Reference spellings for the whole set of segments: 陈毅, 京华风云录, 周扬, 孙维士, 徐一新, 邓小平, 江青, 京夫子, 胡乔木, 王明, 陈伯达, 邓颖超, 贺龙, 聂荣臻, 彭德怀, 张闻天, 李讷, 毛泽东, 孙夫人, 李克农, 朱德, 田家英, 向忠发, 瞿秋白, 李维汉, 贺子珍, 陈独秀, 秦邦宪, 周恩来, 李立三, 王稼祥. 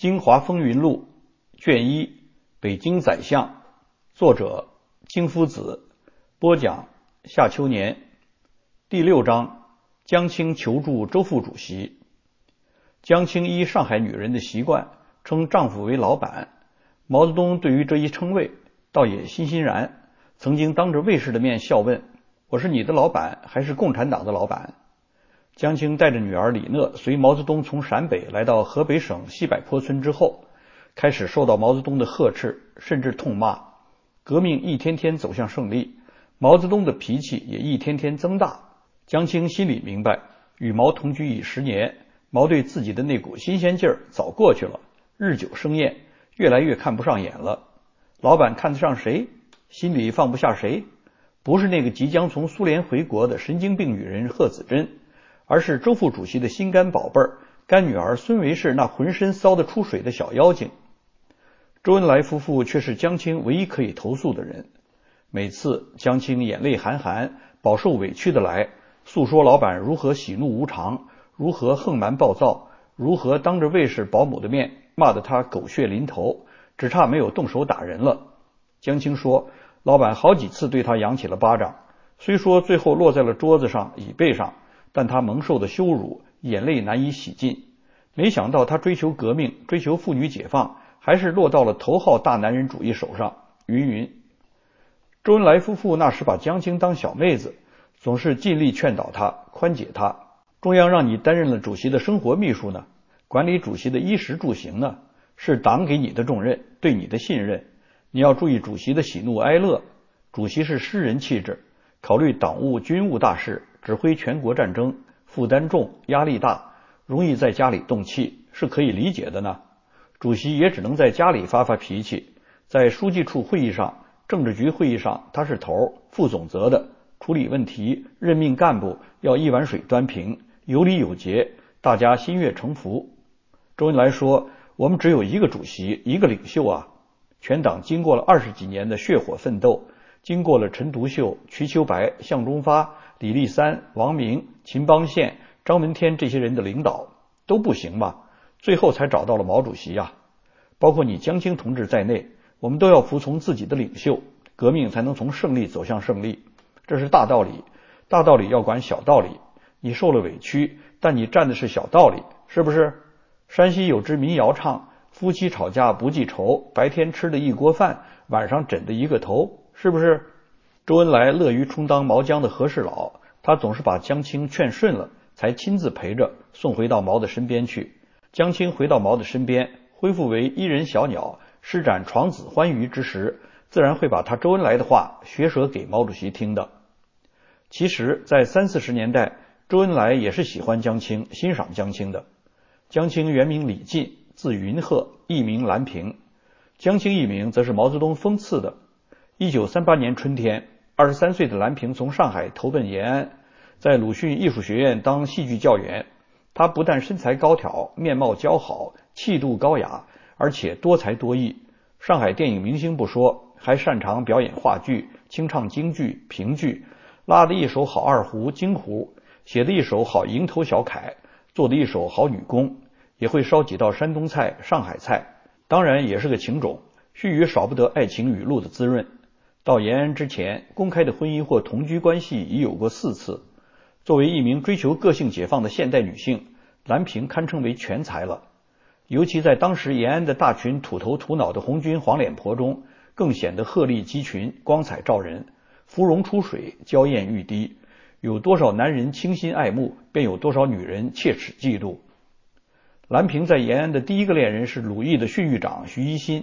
京华风云录》卷一《北京宰相》，作者京夫子，播讲夏秋年。第6章，江青求助周副主席。江青依上海女人的习惯，称丈夫为老板。毛泽东对于这一称谓倒也欣欣然，曾经当着卫士的面笑问：“我是你的老板，还是共产党的老板？”江青带着女儿李讷随毛泽东从陕北来到河北省西柏坡村之后，开始受到毛泽东的呵斥，甚至痛骂。革命一天天走向胜利，毛泽东的脾气也一天天增大。江青心里明白，与毛同居已10年，毛对自己的那股新鲜劲儿早过去了，日久生厌，越来越看不上眼了。老板看得上谁，心里放不下谁，不是那个即将从苏联回国的神经病女人贺子珍，而是周副主席的心肝宝贝儿干女儿孙维士那浑身骚得出水的小妖精。周恩来夫妇却是江青唯一可以投诉的人。每次江青眼泪含含，饱受委屈的来诉说老板如何喜怒无常，如何横蛮暴躁，如何当着卫士保姆的面骂得他狗血淋头，只差没有动手打人了。江青说，老板好几次对他扬起了巴掌，虽说最后落在了桌子上、椅背上，但他蒙受的羞辱，眼泪难以洗尽。没想到他追求革命，追求妇女解放，还是落到了头号大男人主义手上。云云。周恩来夫妇那时把江青当小妹子，总是尽力劝导他，宽解他。中央让你担任了主席的生活秘书呢，管理主席的衣食住行呢，是党给你的重任，对你的信任，你要注意主席的喜怒哀乐。主席是诗人气质，考虑党务军务大事，指挥全国战争，负担重，压力大，容易在家里动气，是可以理解的呢。主席也只能在家里发发脾气，在书记处会议上、政治局会议上，他是头，副总责的，处理问题、任命干部要一碗水端平，有礼有节，大家心悦诚服。周恩来说，我们只有一个主席，一个领袖啊。全党经过了20几年的血火奋斗，经过了陈独秀、瞿秋白、向忠发、李立三、王明、秦邦宪、张闻天这些人的领导，都不行嘛，最后才找到了毛主席啊。包括你江青同志在内，我们都要服从自己的领袖，革命才能从胜利走向胜利。这是大道理，大道理要管小道理。你受了委屈，但你站的是小道理，是不是？山西有支民谣唱，夫妻吵架不记仇，白天吃的一锅饭，晚上枕的一个头，是不是？周恩来乐于充当毛江的和事佬，他总是把江青劝顺了，才亲自陪着送回到毛的身边去。江青回到毛的身边，恢复为一人小鸟，施展床子欢愉之时，自然会把他周恩来的话学舌给毛主席听的。其实在30、40年代，周恩来也是喜欢江青、欣赏江青的。江青原名李进，字云鹤，艺名兰平。江青一名则是毛泽东封赐的。1938年春天，23岁的兰平从上海投奔延安，在鲁迅艺术学院当戏剧教员。他不但身材高挑，面貌姣好，气度高雅，而且多才多艺。上海电影明星不说，还擅长表演话剧、清唱京剧、评剧，拉得一手好二胡、京胡，写得一手好蝇头小楷，做得一手好女工，也会烧几道山东菜、上海菜，当然也是个情种，须臾少不得爱情语录的滋润。到延安之前，公开的婚姻或同居关系已有过4次。作为一名追求个性解放的现代女性，兰平堪称为全才了。尤其在当时延安的大群土头土脑的红军黄脸婆中，更显得鹤立鸡群，光彩照人，芙蓉出水，娇艳欲滴。有多少男人倾心爱慕，便有多少女人切齿嫉妒。兰平在延安的第一个恋人是鲁艺的训育长徐一新。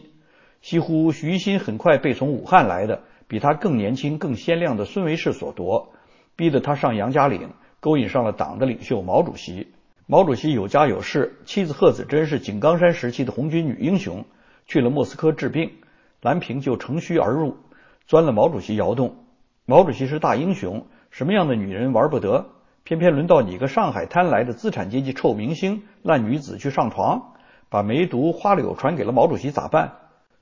几乎徐一新很快被从武汉来的比他更年轻更鲜亮的孙维士所夺，逼得他上杨家岭，勾引上了党的领袖毛主席。毛主席有家有室，妻子贺子珍是井冈山时期的红军女英雄，去了莫斯科治病，兰平就乘虚而入，钻了毛主席窑洞。毛主席是大英雄，什么样的女人玩不得，偏偏轮到你个上海滩来的资产阶级臭明星烂女子去上床，把梅毒花柳传给了毛主席咋办？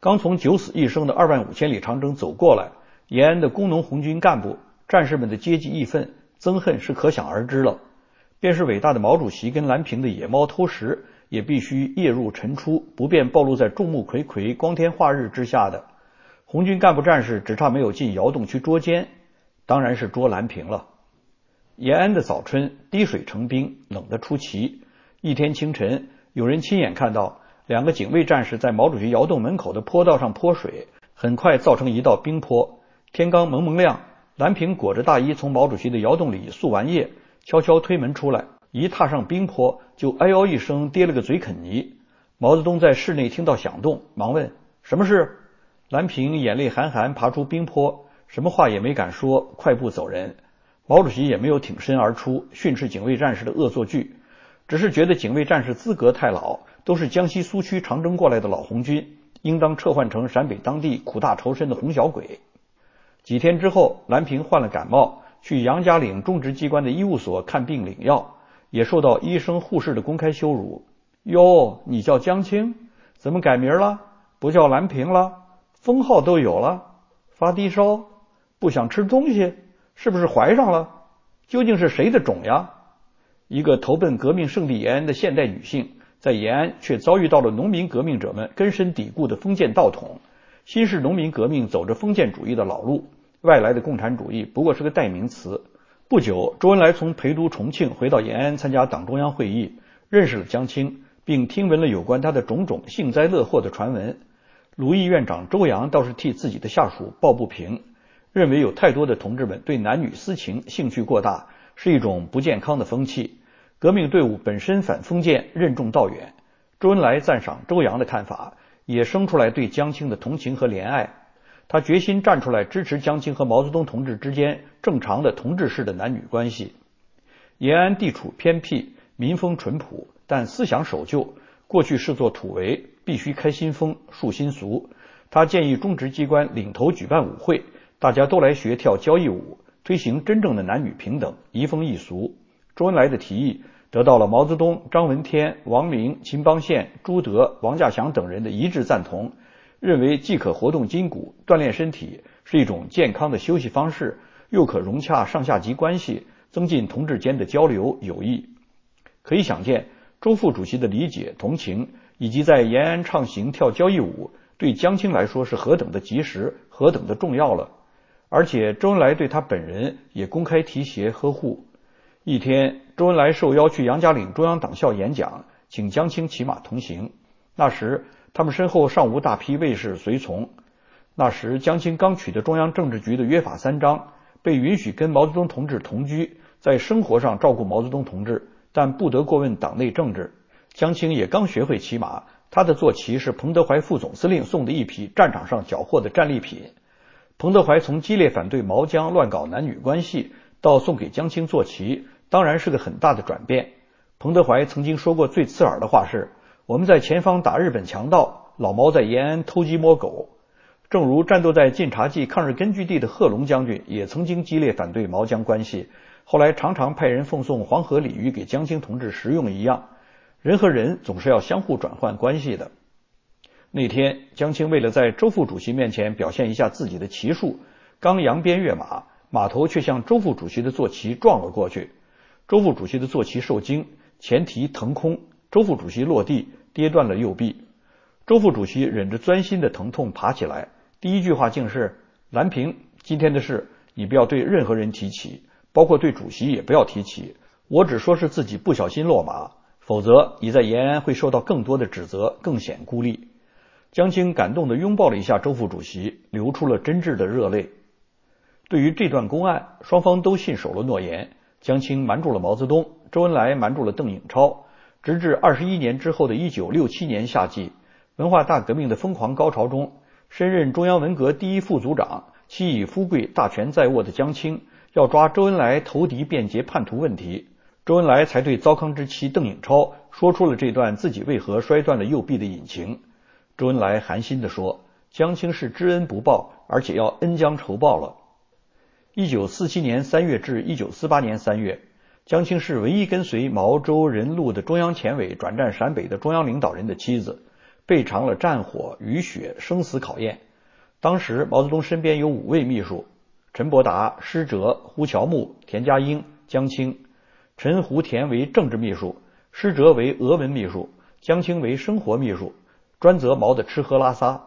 刚从9死1生的25000里长征走过来，延安的工农红军干部战士们的阶级义愤憎恨是可想而知了。便是伟大的毛主席跟兰平的野猫偷食，也必须夜入晨出，不便暴露在众目睽睽、光天化日之下的。红军干部战士只差没有进窑洞去捉奸，当然是捉蓝瓶了。延安的早春滴水成冰，冷得出奇。一天清晨，有人亲眼看到两个警卫战士在毛主席窑洞门口的坡道上泼水，很快造成一道冰坡。天刚蒙蒙亮，蓝瓶裹着大衣从毛主席的窑洞里宿完夜，悄悄推门出来，一踏上冰坡就哎呦一声跌了个嘴啃泥。毛泽东在室内听到响动，忙问什么事。蓝瓶眼泪含含爬出冰坡，什么话也没敢说，快步走人。毛主席也没有挺身而出训斥警卫战士的恶作剧，只是觉得警卫战士资格太老，都是江西苏区长征过来的老红军，应当撤换成陕北当地苦大仇深的红小鬼。几天之后，蓝瓶患了感冒，去杨家岭种植机关的医务所看病领药，也受到医生护士的公开羞辱。哟，你叫江青？怎么改名了？不叫蓝瓶了？封号都有了？发低烧？不想吃东西？是不是怀上了？究竟是谁的种呀？一个投奔革命圣地延安的现代女性，在延安却遭遇到了农民革命者们根深蒂固的封建道统。新式农民革命走着封建主义的老路，外来的共产主义不过是个代名词。不久，周恩来从陪都重庆回到延安参加党中央会议，认识了江青，并听闻了有关他的种种幸灾乐祸的传闻。鲁艺院长周扬倒是替自己的下属抱不平，认为有太多的同志们对男女私情兴趣过大，是一种不健康的风气，革命队伍本身反封建，任重道远。周恩来赞赏周扬的看法，也生出来对江青的同情和怜爱。他决心站出来支持江青和毛泽东同志之间正常的同志式的男女关系。延安地处偏僻，民风淳朴，但思想守旧，过去视作土为，必须开新风树新俗。他建议种植机关领头举办舞会，大家都来学跳交谊舞，推行真正的男女平等，移风易俗。周恩来的提议得到了毛泽东、张闻天、王明、秦邦宪、朱德、王稼祥等人的一致赞同，认为既可活动筋骨、锻炼身体，是一种健康的休息方式，又可融洽上下级关系，增进同志间的交流友谊。可以想见，周副主席的理解、同情，以及在延安畅行跳交谊舞，对江青来说是何等的及时、何等的重要了。而且周恩来对他本人也公开提携呵护。一天，周恩来受邀去杨家岭中央党校演讲，请江青骑马同行。那时他们身后尚无大批卫士随从。那时江青刚取得中央政治局的约法三章，被允许跟毛泽东同志同居，在生活上照顾毛泽东同志，但不得过问党内政治。江青也刚学会骑马，他的坐骑是彭德怀副总司令送的一匹战场上缴获的战利品。彭德怀从激烈反对毛江乱搞男女关系到送给江青坐骑，当然是个很大的转变。彭德怀曾经说过最刺耳的话是，我们在前方打日本强盗，老毛在延安偷鸡摸狗。正如战斗在晋察冀抗日根据地的贺龙将军也曾经激烈反对毛江关系，后来常常派人奉送黄河鲤鱼给江青同志食用一样，人和人总是要相互转换关系的。那天，江青为了在周副主席面前表现一下自己的骑术，刚扬鞭跃马，马头却向周副主席的坐骑撞了过去。周副主席的坐骑受惊，前蹄腾空，周副主席落地，跌断了右臂。周副主席忍着钻心的疼痛爬起来，第一句话竟是，蓝瓶，今天的事你不要对任何人提起，包括对主席也不要提起，我只说是自己不小心落马，否则你在延安会受到更多的指责，更显孤立。江青感动地拥抱了一下周副主席，流出了真挚的热泪。对于这段公案，双方都信守了诺言。江青瞒住了毛泽东，周恩来瞒住了邓颖超，直至21年之后的1967年夏季，文化大革命的疯狂高潮中，身任中央文革第一副组长，其以富贵大权在握的江青要抓周恩来投敌变节叛徒问题，周恩来才对糟糠之妻邓颖超说出了这段自己为何摔断了右臂的隐情。周恩来寒心地说，江青是知恩不报，而且要恩将仇报了。1947年3月至1948年3月，江青是唯一跟随毛周任陆的中央前委转战陕北的中央领导人的妻子，备尝了战火、雨雪、生死考验。当时毛泽东身边有五位秘书，陈伯达、施哲、胡乔木、田家英、江青。陈胡田为政治秘书，施哲为俄文秘书，江青为生活秘书，专责毛的吃喝拉撒。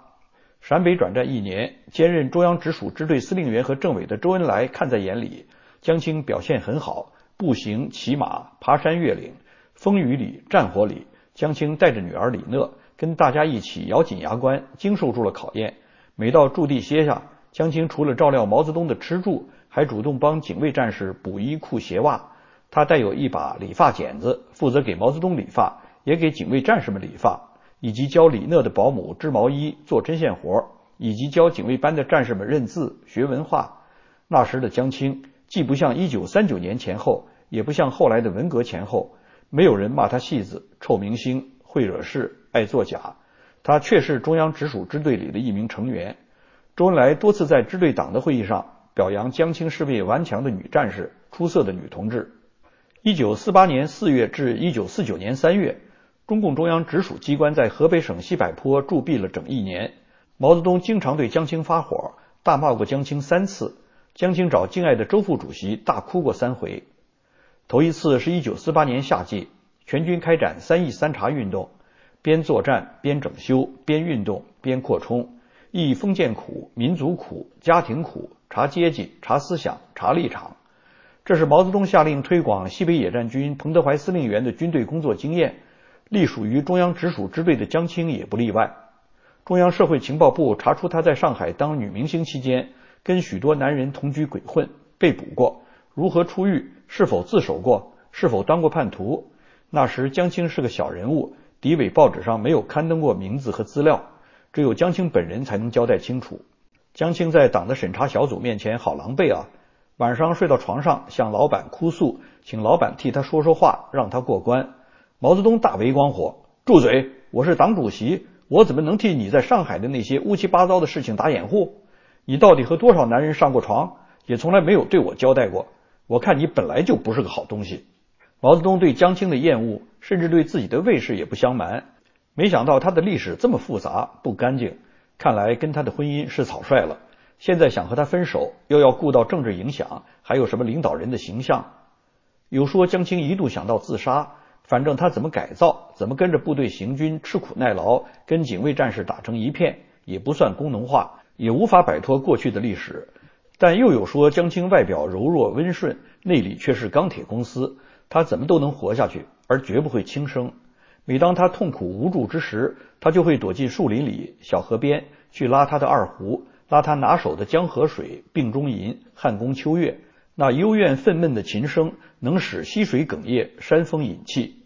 陕北转战一年，兼任中央直属支队司令员和政委的周恩来看在眼里，江青表现很好，步行、骑马、爬山越岭，风雨里、战火里，江青带着女儿李讷跟大家一起咬紧牙关，经受住了考验。每到驻地歇下，江青除了照料毛泽东的吃住，还主动帮警卫战士补衣裤鞋袜。他带有一把理发剪子，负责给毛泽东理发，也给警卫战士们理发，以及教李讷的保姆织毛衣、做针线活，以及教警卫班的战士们认字、学文化。那时的江青既不像1939年前后，也不像后来的文革前后，没有人骂他戏子、臭明星、会惹事、爱作假。他确是中央直属支队里的一名成员。周恩来多次在支队党的会议上表扬江青是位顽强的女战士、出色的女同志。1948年4月至1949年3月，中共中央直属机关在河北省西柏坡驻跸了整一年。毛泽东经常对江青发火，大骂过江青3次。江青找敬爱的周副主席大哭过3回。头一次是1948年夏季，全军开展3义3察运动，边作战边整修，边运动边扩充，忆封建苦、民族苦、家庭苦，查阶级、查思想、查立场。这是毛泽东下令推广西北野战军彭德怀司令员的军队工作经验，隶属于中央直属支队的江青也不例外。中央社会情报部查出他在上海当女明星期间跟许多男人同居鬼混，被捕过，如何出狱，是否自首过，是否当过叛徒。那时江青是个小人物，敌伪报纸上没有刊登过名字和资料，只有江青本人才能交代清楚。江青在党的审查小组面前好狼狈啊，晚上睡到床上向老板哭诉，请老板替他说说话，让他过关。毛泽东大为光火，住嘴，我是党主席，我怎么能替你在上海的那些乌七八糟的事情打掩护？你到底和多少男人上过床，也从来没有对我交代过，我看你本来就不是个好东西。毛泽东对江青的厌恶，甚至对自己的卫士也不相瞒。没想到他的历史这么复杂不干净，看来跟他的婚姻是草率了，现在想和他分手，又要顾到政治影响，还有什么领导人的形象。有说江青一度想到自杀，反正他怎么改造，怎么跟着部队行军，吃苦耐劳，跟警卫战士打成一片，也不算工农化，也无法摆脱过去的历史。但又有说江青外表柔弱温顺，内里却是钢铁公司，他怎么都能活下去，而绝不会轻生。每当他痛苦无助之时，他就会躲进树林里、小河边，去拉他的二胡，拉他拿手的江河水、病中吟、汉宫秋月。那幽怨愤懑的琴声能使溪水哽咽，山风引气。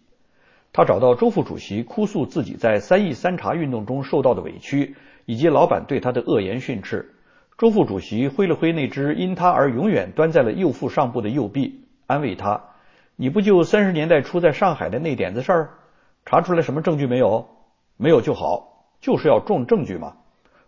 他找到周副主席哭诉自己在3义3察运动中受到的委屈，以及老板对他的恶言训斥。周副主席挥了挥那只因他而永远端在了右腹上部的右臂，安慰他，你不就30年代初在上海的那点子事儿？查出来什么证据没有？没有就好，就是要重证据嘛。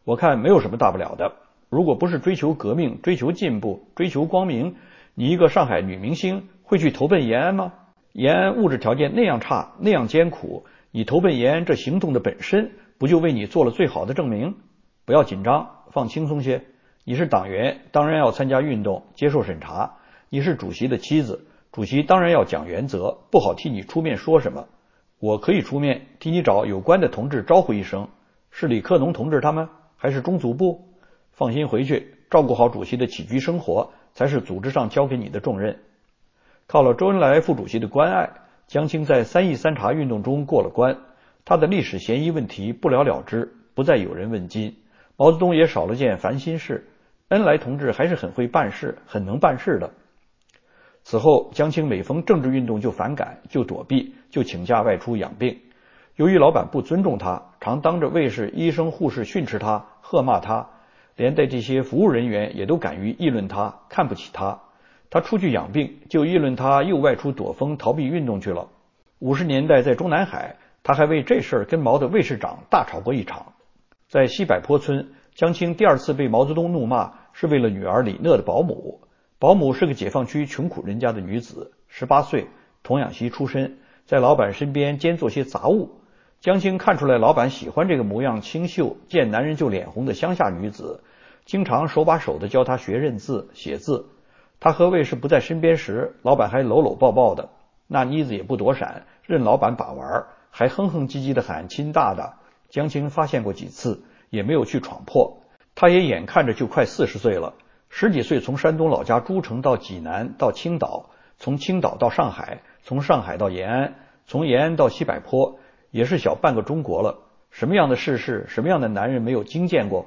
我看没有什么大不了的，如果不是追求革命、追求进步、追求光明，你一个上海女明星会去投奔延安吗？延安物质条件那样差，那样艰苦，你投奔延安这行动的本身，不就为你做了最好的证明？不要紧张，放轻松些。你是党员，当然要参加运动，接受审查。你是主席的妻子，主席当然要讲原则，不好替你出面说什么。我可以出面替你找有关的同志招呼一声，是李克农同志他们，还是中组部？放心回去，照顾好主席的起居生活，才是组织上交给你的重任。靠了周恩来副主席的关爱，江青在3义3察运动中过了关，他的历史嫌疑问题不了了之，不再有人问津。毛泽东也少了件烦心事，恩来同志还是很会办事，很能办事的。此后，江青每逢政治运动就反感，就躲避，就请假外出养病。由于老板不尊重他，常当着卫士、医生、护士训斥他、喝骂他，连带这些服务人员也都敢于议论他、看不起他。他出去养病，就议论他又外出躲风、逃避运动去了。50年代在中南海，他还为这事儿跟毛的卫士长大吵过一场。在西柏坡村，江青第2次被毛泽东怒骂，是为了女儿李讷的保姆。保姆是个解放区穷苦人家的女子，18岁，童养媳出身，在老板身边兼做些杂物。江青看出来老板喜欢这个模样清秀、见男人就脸红的乡下女子，经常手把手的教她学认字、写字。她和卫士不在身边时，老板还搂搂抱抱的，那妮子也不躲闪，任老板把玩，还哼哼唧唧地喊“亲大大”。江青发现过几次，也没有去闯祸。他也眼看着就快40岁了，十几岁从山东老家诸城到济南，到青岛，从青岛到上海，从上海到延安，从延安到西柏坡，也是小半个中国了。什么样的世事，什么样的男人没有经见过？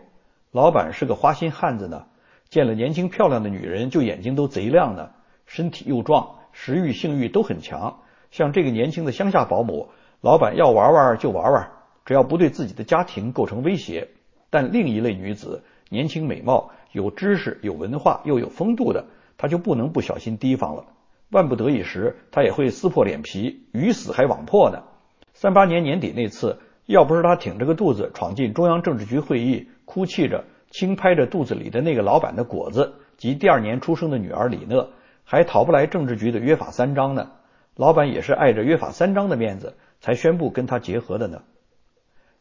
老板是个花心汉子呢，见了年轻漂亮的女人就眼睛都贼亮呢，身体又壮，食欲性欲都很强。像这个年轻的乡下保姆，老板要玩玩就玩玩，只要不对自己的家庭构成威胁。但另一类女子，年轻美貌，有知识，有文化，又有风度的，她就不能不小心提防了。万不得已时，她也会撕破脸皮，鱼死还网破呢。38年年底那次，要不是她挺着个肚子闯进中央政治局会议，哭泣着轻拍着肚子里的那个老板的果子及第2年出生的女儿李讷，还逃不来政治局的约法3章呢。老板也是碍着约法3章的面子，才宣布跟他结合的呢。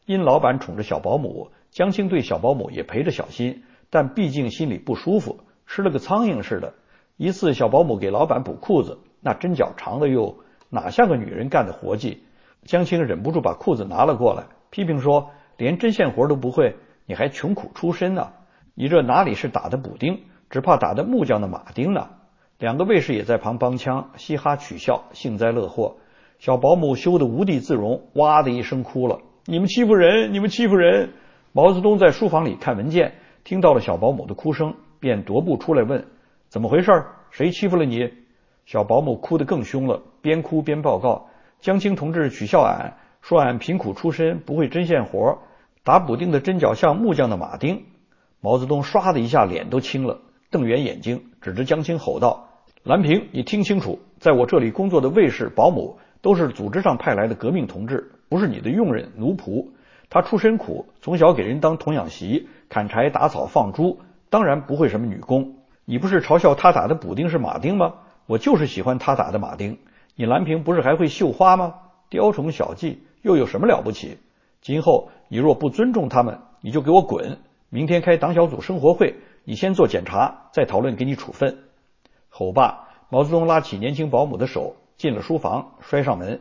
因老板宠着小保姆，江青对小保姆也陪着小心，但毕竟心里不舒服，吃了个苍蝇似的。一次小保姆给老板补裤子，那针脚长的哟，哪像个女人干的活计？江青忍不住把裤子拿了过来，批评说：“连针线活都不会，你还穷苦出身啊！你这哪里是打的补丁，只怕打的木匠的马丁呢！”两个卫士也在旁帮腔，嘻哈取笑，幸灾乐祸。小保姆羞得无地自容，哇的一声哭了。你们欺负人，你们欺负人！毛泽东在书房里看文件，听到了小保姆的哭声，便踱步出来问：怎么回事？谁欺负了你？小保姆哭得更凶了，边哭边报告：江青同志取笑俺，说俺贫苦出身，不会针线活，打补丁的针脚像木匠的马丁。毛泽东唰的一下脸都青了，瞪圆眼睛指着江青吼道：蓝平，你听清楚，在我这里工作的卫士、保姆都是组织上派来的革命同志，不是你的佣人奴仆。他出身苦，从小给人当童养媳，砍柴打草放猪，当然不会什么女工。你不是嘲笑他打的补丁是马丁吗？我就是喜欢他打的马丁。你蓝平不是还会绣花吗？雕虫小技又有什么了不起？今后你若不尊重他们，你就给我滚。明天开党小组生活会，你先做检查，再讨论给你处分。吼罢，毛泽东拉起年轻保姆的手，进了书房，摔上门。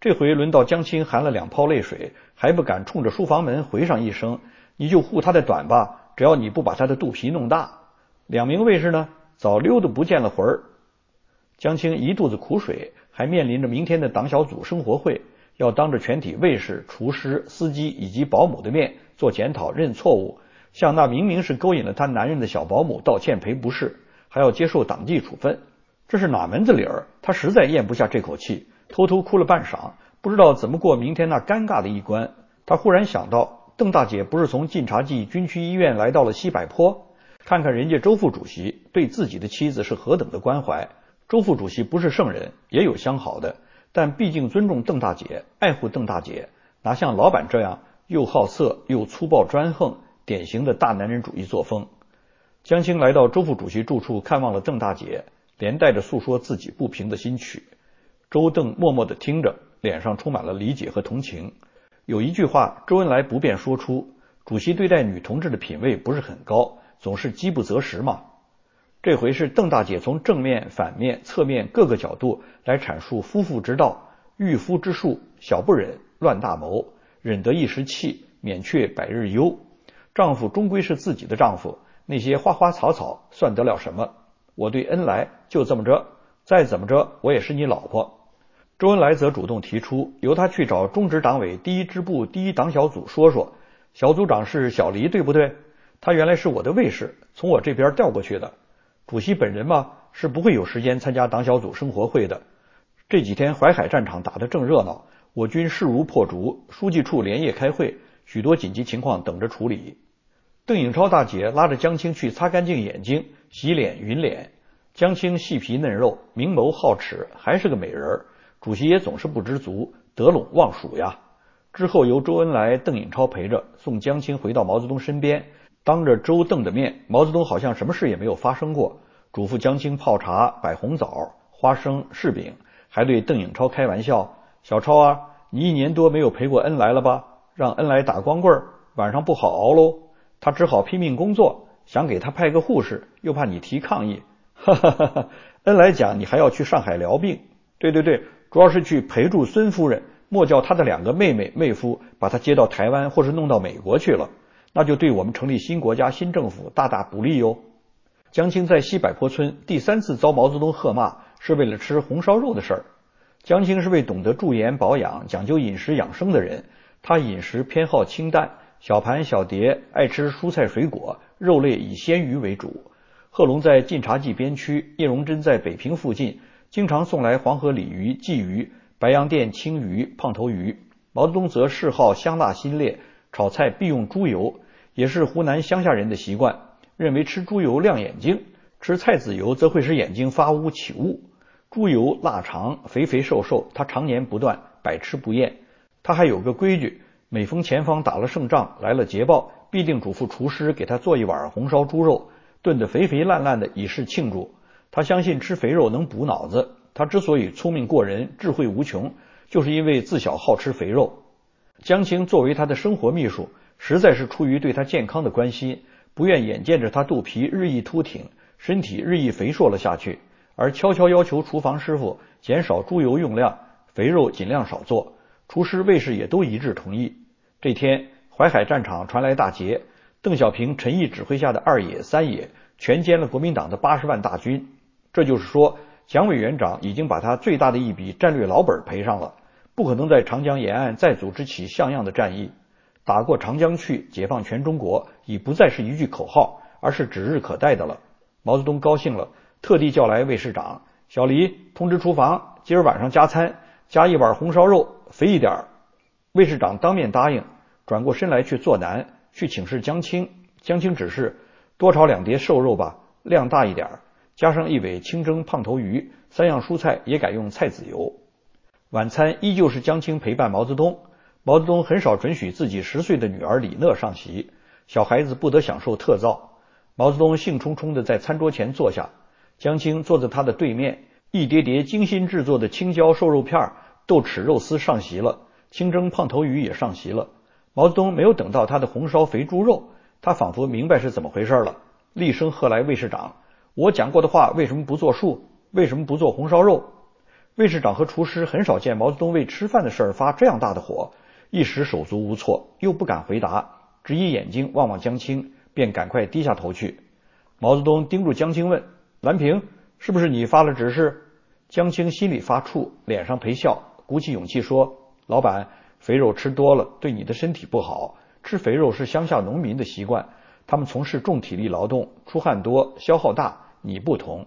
这回轮到江青含了2泡泪水，还不敢冲着书房门回上一声：你就护他的短吧，只要你不把他的肚皮弄大。2名卫士呢，早溜得不见了魂儿。江青一肚子苦水，还面临着明天的党小组生活会，要当着全体卫士、厨师、司机以及保姆的面做检讨、认错误，向那明明是勾引了她男人的小保姆道歉赔不是，还要接受党纪处分。这是哪门子理儿？他实在咽不下这口气，偷偷哭了半晌，不知道怎么过明天那尴尬的一关。他忽然想到，邓大姐不是从晋察冀军区医院来到了西柏坡，看看人家周副主席对自己的妻子是何等的关怀。周副主席不是圣人，也有相好的，但毕竟尊重邓大姐，爱护邓大姐，哪像老板这样又好色又粗暴专横，典型的大男人主义作风。江青来到周副主席住处，看望了邓大姐，连带着诉说自己不平的心曲。周邓默默地听着，脸上充满了理解和同情。有一句话周恩来不便说出：主席对待女同志的品位不是很高，总是饥不择食嘛。这回是邓大姐从正面、反面、侧面各个角度来阐述夫妇之道，御夫之术，小不忍，乱大谋，忍得一时气，免却百日忧。丈夫终归是自己的丈夫，那些花花草草算得了什么？我对恩来就这么着，再怎么着我也是你老婆。周恩来则主动提出，由他去找中执党委第1支部第1党小组说说。小组长是小黎，对不对？他原来是我的卫士，从我这边调过去的。主席本人嘛，是不会有时间参加党小组生活会的。这几天淮海战场打得正热闹，我军势如破竹，书记处连夜开会，许多紧急情况等着处理。邓颖超大姐拉着江青去擦干净眼睛、洗脸、匀脸。江青细皮嫩肉，明眸皓齿，还是个美人儿。主席也总是不知足，得陇望蜀呀。之后由周恩来、邓颖超陪着送江青回到毛泽东身边，当着周邓的面，毛泽东好像什么事也没有发生过，嘱咐江青泡茶、摆红枣、花生、柿饼，还对邓颖超开玩笑：小超啊，你1年多没有陪过恩来了吧？让恩来打光棍，晚上不好熬喽。他只好拼命工作，想给他派个护士，又怕你提抗议。哈哈哈哈，恩来讲你还要去上海疗病。对对对，主要是去陪住孙夫人，莫叫他的两个妹妹妹夫把他接到台湾或是弄到美国去了，那就对我们成立新国家新政府大大不利哟。江青在西柏坡村第三次遭毛泽东喝骂是为了吃红烧肉的事儿。江青是位懂得驻颜保养、讲究饮食养生的人，他饮食偏好清淡，小盘小碟，爱吃蔬菜水果，肉类以鲜鱼为主。贺龙在晋察冀边区，聂荣臻在北平附近，经常送来黄河鲤鱼、鲫鱼、白洋淀青鱼、胖头鱼。毛泽东则嗜好香辣辛烈，炒菜必用猪油，也是湖南乡下人的习惯，认为吃猪油亮眼睛，吃菜籽油则会使眼睛发乌起雾。猪油腊肠，肥肥瘦瘦，他常年不断，百吃不厌。他还有个规矩，每逢前方打了胜仗，来了捷报，必定嘱咐厨师给他做一碗红烧猪肉，炖得肥肥烂烂的，以示庆祝。他相信吃肥肉能补脑子，他之所以聪明过人，智慧无穷，就是因为自小好吃肥肉。江青作为他的生活秘书，实在是出于对他健康的关心，不愿眼见着他肚皮日益凸挺，身体日益肥硕了下去，而悄悄要求厨房师傅减少猪油用量，肥肉尽量少做。厨师卫士也都一致同意。这天，淮海战场传来大捷，邓小平、陈毅指挥下的二野、三野全歼了国民党的80万大军。这就是说，蒋委员长已经把他最大的一笔战略老本赔上了，不可能在长江沿岸再组织起像样的战役。打过长江去，解放全中国，已不再是一句口号，而是指日可待的了。毛泽东高兴了，特地叫来卫士长小黎，通知厨房，今儿晚上加餐，加一碗红烧肉，肥一点。卫士长当面答应，转过身来去坐南，去请示江青。江青指示多炒2碟瘦肉吧，量大一点，加上一尾清蒸胖头鱼，3样蔬菜也改用菜籽油。晚餐依旧是江青陪伴毛泽东。毛泽东很少准许自己10岁的女儿李讷上席，小孩子不得享受特造。毛泽东兴冲冲地在餐桌前坐下，江青坐在他的对面，一碟碟精心制作的青椒瘦肉片、豆豉肉丝上席了，清蒸胖头鱼也上席了。毛泽东没有等到他的红烧肥猪肉，他仿佛明白是怎么回事了，厉声喝来卫士长：我讲过的话为什么不作数？为什么不做红烧肉？卫士长和厨师很少见毛泽东为吃饭的事儿发这样大的火，一时手足无措，又不敢回答，只一眼睛望望江青，便赶快低下头去。毛泽东盯住江青问：蓝平，是不是你发了指示？江青心里发怵，脸上陪笑，鼓起勇气说：老板，肥肉吃多了对你的身体不好，吃肥肉是乡下农民的习惯，他们从事重体力劳动，出汗多，消耗大，你不同。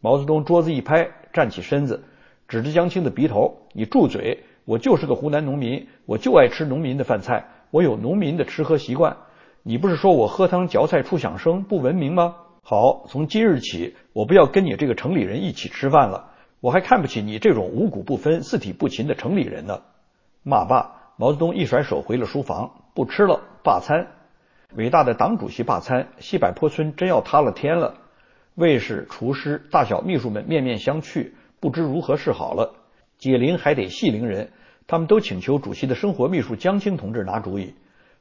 毛泽东桌子一拍，站起身子，指着江青的鼻头：你住嘴，我就是个湖南农民，我就爱吃农民的饭菜，我有农民的吃喝习惯，你不是说我喝汤嚼菜出响声不文明吗？好，从今日起，我不要跟你这个城里人一起吃饭了，我还看不起你这种五谷不分、四体不勤的城里人呢。骂罢，毛泽东一甩手回了书房，不吃了，罢餐。伟大的党主席罢餐，西柏坡村真要塌了天了。卫士、厨师、大小秘书们面面相觑，不知如何是好了。解铃还得系铃人，他们都请求主席的生活秘书江青同志拿主意。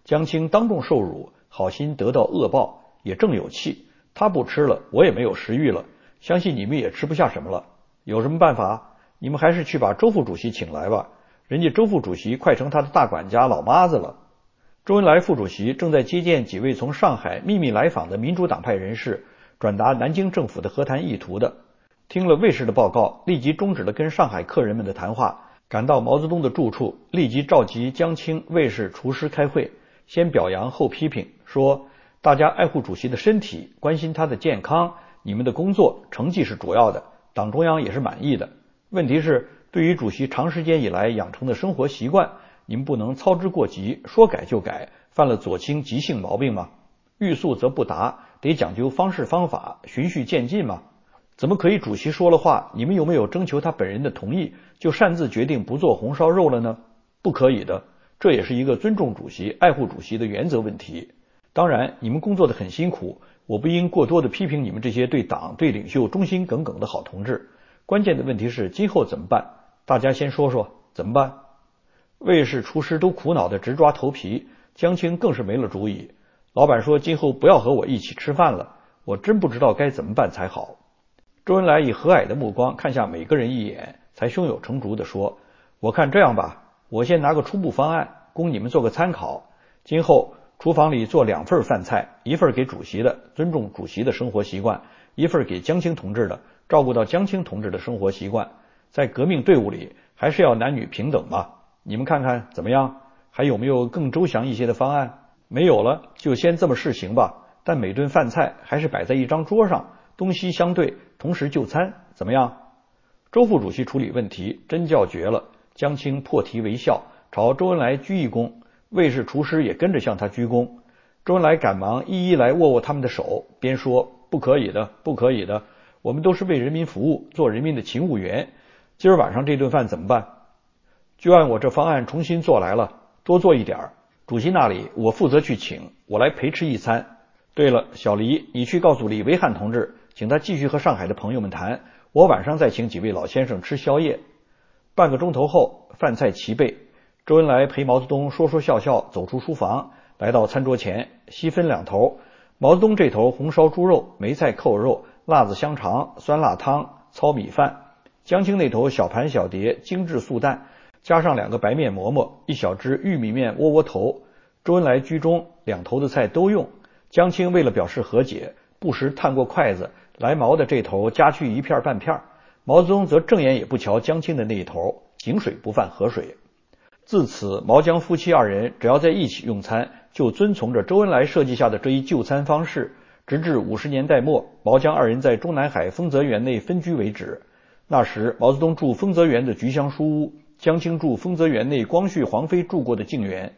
江青当众受辱，好心得到恶报，也正有气。他不吃了，我也没有食欲了，相信你们也吃不下什么了。有什么办法？你们还是去把周副主席请来吧，人家周副主席快成他的大管家老妈子了。周恩来副主席正在接见几位从上海秘密来访的民主党派人士，转达南京政府的和谈意图的。听了卫士的报告，立即终止了跟上海客人们的谈话，赶到毛泽东的住处，立即召集江青、卫士、厨师开会，先表扬后批评，说大家爱护主席的身体，关心他的健康，你们的工作成绩是主要的，党中央也是满意的。问题是，对于主席长时间以来养成的生活习惯，你们不能操之过急，说改就改，犯了左倾急性毛病吗？欲速则不达，得讲究方式方法，循序渐进吗？怎么可以主席说了话，你们有没有征求他本人的同意，就擅自决定不做红烧肉了呢？不可以的，这也是一个尊重主席、爱护主席的原则问题。当然，你们工作得很辛苦，我不应过多的批评你们这些对党、对领袖忠心耿耿的好同志。关键的问题是今后怎么办？大家先说说怎么办。卫士、厨师都苦恼的直抓头皮，江青更是没了主意。老板说今后不要和我一起吃饭了，我真不知道该怎么办才好。周恩来以和蔼的目光看向每个人一眼，才胸有成竹地说：我看这样吧，我先拿个初步方案供你们做个参考，今后厨房里做两份饭菜，一份给主席的，尊重主席的生活习惯；一份给江青同志的，照顾到江青同志的生活习惯。在革命队伍里，还是要男女平等嘛。你们看看怎么样？还有没有更周详一些的方案？没有了，就先这么试行吧。但每顿饭菜还是摆在一张桌上，东西相对，同时就餐，怎么样？周副主席处理问题真叫绝了。江青破涕为笑，朝周恩来鞠一躬，卫士厨师也跟着向他鞠躬。周恩来赶忙一一来握握他们的手，边说：“不可以的，不可以的，我们都是为人民服务，做人民的勤务员。今儿晚上这顿饭怎么办？就按我这方案重新做来了，多做一点儿。主席那里我负责去请，我来陪吃一餐。对了，小黎，你去告诉李维汉同志，请他继续和上海的朋友们谈。”我晚上再请几位老先生吃宵夜。半个钟头后，饭菜齐备。周恩来陪毛泽东说说笑笑，走出书房，来到餐桌前，细分两头。毛泽东这头红烧猪肉、梅菜扣肉、辣子香肠、酸辣汤、糙米饭；江青那头小盘小碟、精致素蛋，加上两个白面馍馍、一小只玉米面窝窝头。周恩来居中，两头的菜都用。江青为了表示和解，不时探过筷子，来毛的这头夹去一片半片。毛泽东则正眼也不瞧江青的那一头，井水不犯河水。自此，毛江夫妻二人只要在一起用餐，就遵从着周恩来设计下的这一就餐方式，直至50年代末，毛江二人在中南海丰泽园内分居为止。那时，毛泽东住丰泽园的菊香书屋，江青住丰泽园内光绪、黄飞住过的静园。